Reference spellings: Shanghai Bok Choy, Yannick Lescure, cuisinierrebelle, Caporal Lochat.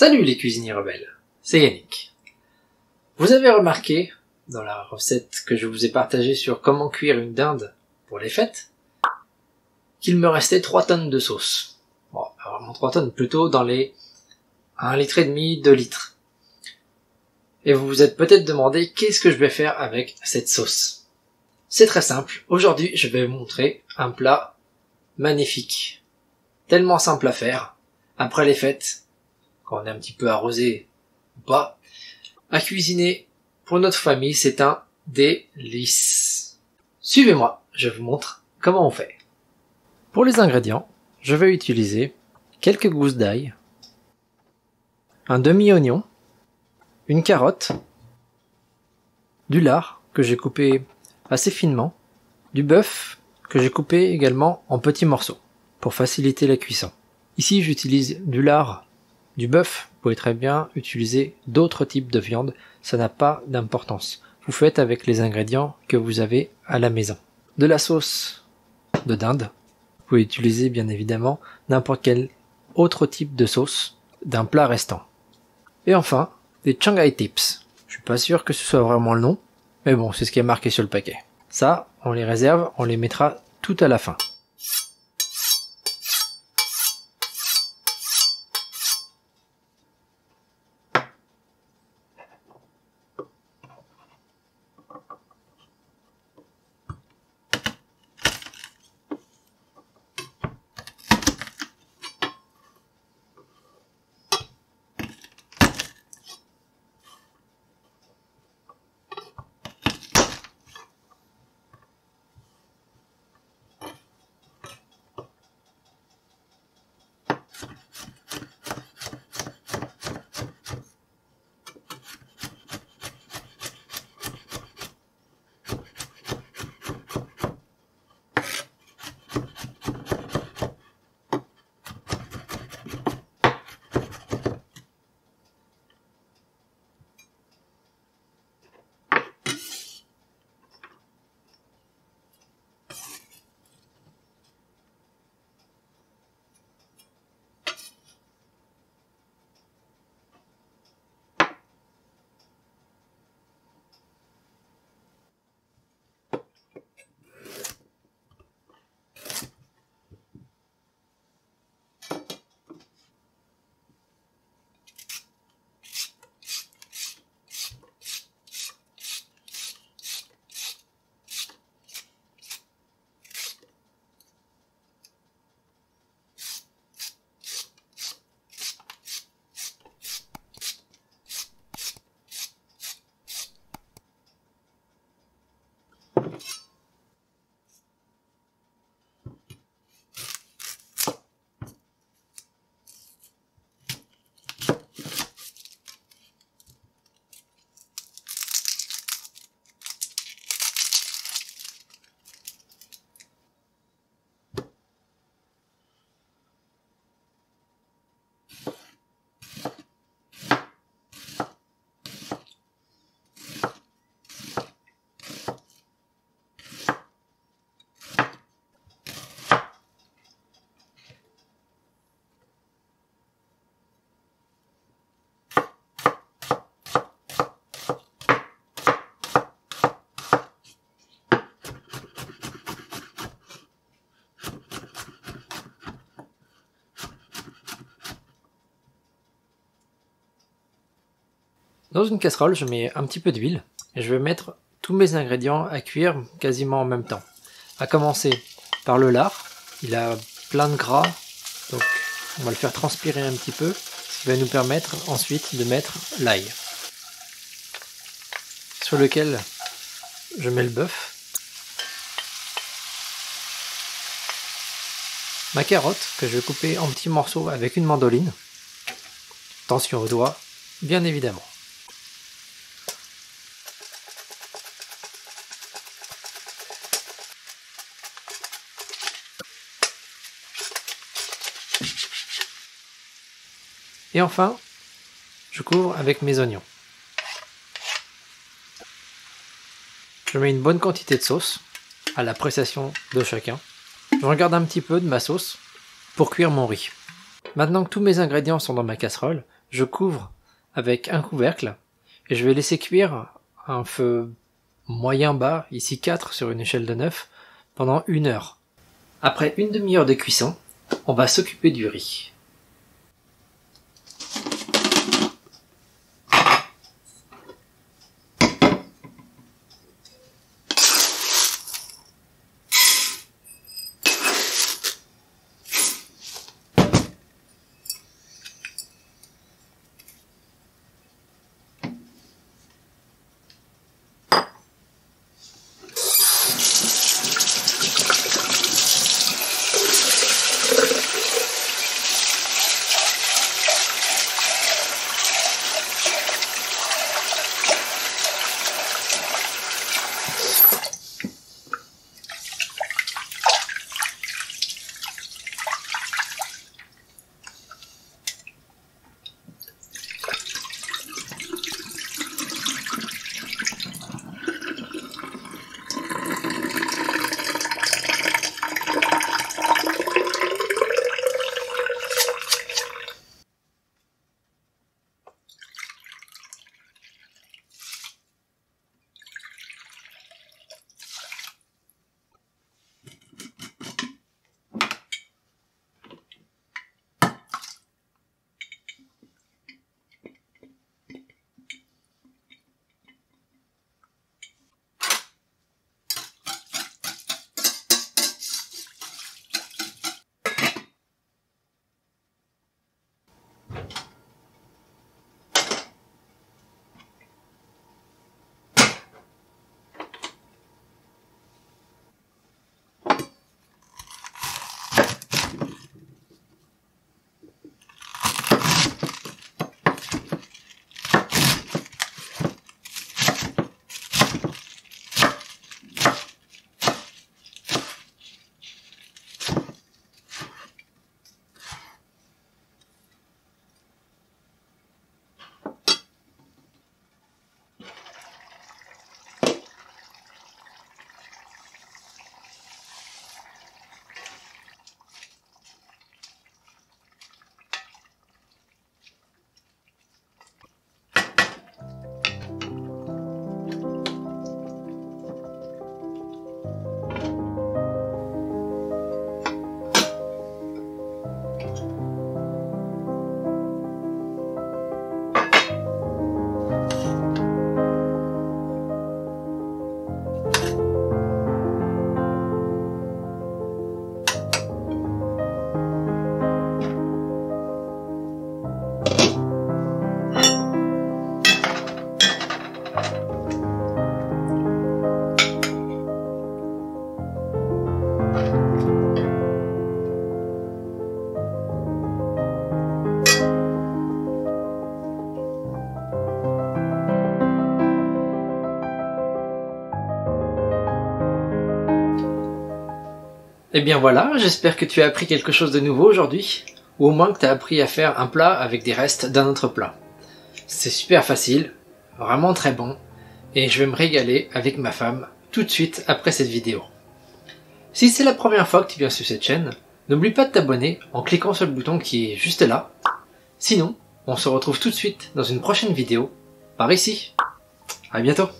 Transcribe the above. Salut les cuisiniers rebelles, c'est Yannick. Vous avez remarqué, dans la recette que je vous ai partagée sur comment cuire une dinde pour les fêtes, qu'il me restait 3 tonnes de sauce. Bon, pas vraiment 3 tonnes, plutôt dans les 1,5 litre, 2 litres. Et vous vous êtes peut-être demandé qu'est-ce que je vais faire avec cette sauce. C'est très simple, aujourd'hui je vais vous montrer un plat magnifique. Tellement simple à faire, après les fêtes, quand on est un petit peu arrosé ou pas, à cuisiner pour notre famille, c'est un délice. Suivez-moi, je vous montre comment on fait. Pour les ingrédients, je vais utiliser quelques gousses d'ail, un demi-oignon, une carotte, du lard que j'ai coupé assez finement, du bœuf que j'ai coupé également en petits morceaux pour faciliter la cuisson. Ici j'utilise du lard, du bœuf, vous pouvez très bien utiliser d'autres types de viande, ça n'a pas d'importance. Vous faites avec les ingrédients que vous avez à la maison. De la sauce de dinde, vous pouvez utiliser bien évidemment n'importe quel autre type de sauce d'un plat restant. Et enfin, des Shanghai Tips. Je suis pas sûr que ce soit vraiment le nom, mais bon, c'est ce qui est marqué sur le paquet. Ça, on les réserve, on les mettra tout à la fin. Dans une casserole, je mets un petit peu d'huile et je vais mettre tous mes ingrédients à cuire quasiment en même temps. À commencer par le lard, il a plein de gras, donc on va le faire transpirer un petit peu, ce qui va nous permettre ensuite de mettre l'ail, sur lequel je mets le bœuf, ma carotte que je vais couper en petits morceaux avec une mandoline, attention aux doigts, bien évidemment. Et enfin, je couvre avec mes oignons. Je mets une bonne quantité de sauce, à l'appréciation de chacun. Je regarde un petit peu de ma sauce pour cuire mon riz. Maintenant que tous mes ingrédients sont dans ma casserole, je couvre avec un couvercle et je vais laisser cuire à un feu moyen bas, ici 4 sur une échelle de 9, pendant 1 heure. Après une demi-heure de cuisson, on va s'occuper du riz. Eh bien voilà, j'espère que tu as appris quelque chose de nouveau aujourd'hui, ou au moins que tu as appris à faire un plat avec des restes d'un autre plat. C'est super facile, vraiment très bon, et je vais me régaler avec ma femme tout de suite après cette vidéo. Si c'est la première fois que tu viens sur cette chaîne, n'oublie pas de t'abonner en cliquant sur le bouton qui est juste là. Sinon, on se retrouve tout de suite dans une prochaine vidéo, par ici. À bientôt.